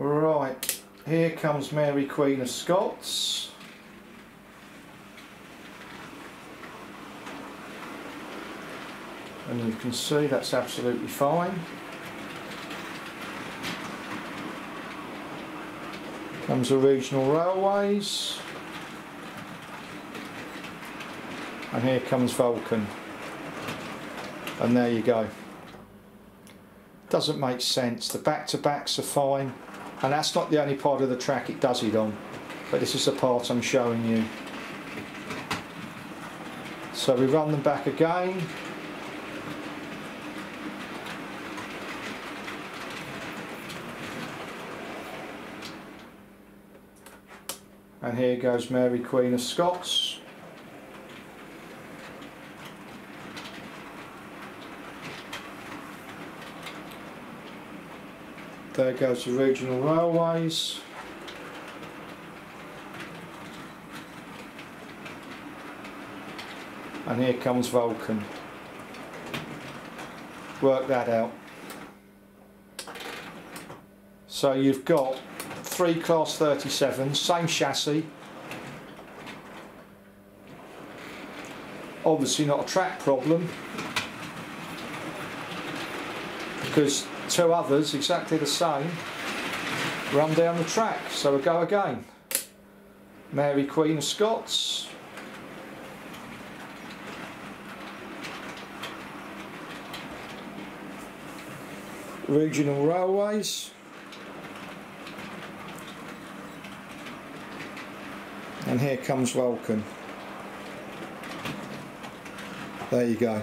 Right, here comes Mary Queen of Scots. And you can see that's absolutely fine. Comes the Regional Railways. And here comes Vulcan. And there you go. Doesn't make sense. The back-to-backs are fine. And that's not the only part of the track it does it on. But this is the part I'm showing you. So we run them back again. And here goes Mary Queen of Scots. There goes the Regional Railways. And here comes Vulcan. Work that out. So you've got three Class 37s, same chassis. Obviously not a track problem, because two others exactly the same run down the track. So we go again. Mary Queen of Scots. Regional Railways. And here comes Welcome. There you go.